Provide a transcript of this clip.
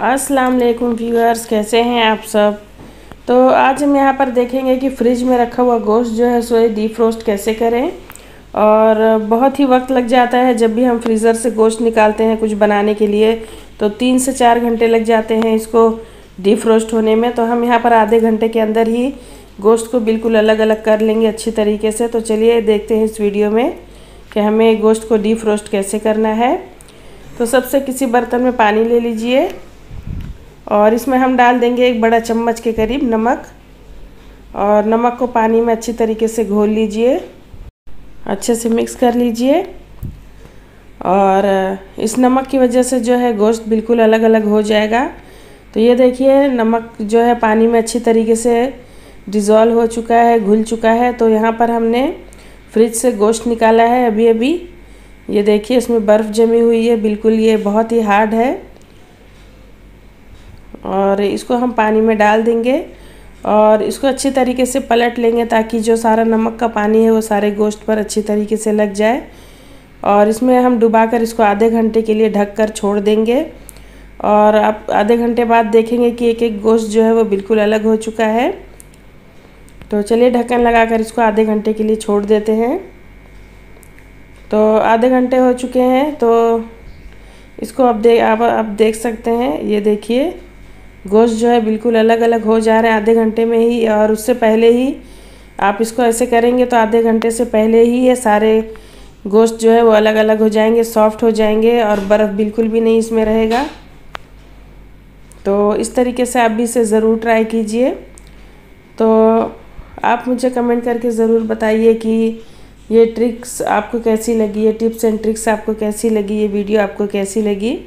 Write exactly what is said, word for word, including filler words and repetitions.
अस्सलाम वालेकुम व्यूअर्स, कैसे हैं आप सब। तो आज हम यहाँ पर देखेंगे कि फ्रिज में रखा हुआ गोश्त जो है सो डीफ्रोस्ट कैसे करें। और बहुत ही वक्त लग जाता है जब भी हम फ्रीज़र से गोश्त निकालते हैं कुछ बनाने के लिए, तो तीन से चार घंटे लग जाते हैं इसको डीफ्रोस्ट होने में। तो हम यहाँ पर आधे घंटे के अंदर ही गोश्त को बिल्कुल अलग अलग कर लेंगे अच्छी तरीके से। तो चलिए देखते हैं इस वीडियो में कि हमें गोश्त को डीफ्रोस्ट कैसे करना है। तो सबसे किसी बर्तन में पानी ले लीजिए और इसमें हम डाल देंगे एक बड़ा चम्मच के करीब नमक। और नमक को पानी में अच्छी तरीके से घोल लीजिए, अच्छे से मिक्स कर लीजिए। और इस नमक की वजह से जो है गोश्त बिल्कुल अलग अलग हो जाएगा। तो ये देखिए नमक जो है पानी में अच्छी तरीके से डिज़ोल्व हो चुका है, घुल चुका है। तो यहाँ पर हमने फ्रिज से गोश्त निकाला है अभी अभी। ये देखिए इसमें बर्फ़ जमी हुई है बिल्कुल, ये बहुत ही हार्ड है। और इसको हम पानी में डाल देंगे और इसको अच्छी तरीके से पलट लेंगे ताकि जो सारा नमक का पानी है वो सारे गोश्त पर अच्छी तरीके से लग जाए। और इसमें हम डुबाकर इसको आधे घंटे के लिए ढककर छोड़ देंगे। और आप आधे घंटे बाद देखेंगे कि एक एक गोश्त जो है वो बिल्कुल अलग हो चुका है। तो चलिए ढक्कन लगाकर इसको आधे घंटे के लिए छोड़ देते हैं। तो आधे घंटे हो चुके हैं, तो इसको आप देख आप, आप देख सकते हैं। ये देखिए गोश्त जो है बिल्कुल अलग अलग हो जा रहे हैं आधे घंटे में ही। और उससे पहले ही आप इसको ऐसे करेंगे तो आधे घंटे से पहले ही ये सारे गोश्त जो है वो अलग अलग हो जाएंगे, सॉफ्ट हो जाएंगे और बर्फ़ बिल्कुल भी नहीं इसमें रहेगा। तो इस तरीके से आप भी इसे ज़रूर ट्राई कीजिए। तो आप मुझे कमेंट करके ज़रूर बताइए कि ये ट्रिक्स आपको कैसी लगी, ये टिप्स एंड ट्रिक्स आपको कैसी लगी, ये वीडियो आपको कैसी लगी।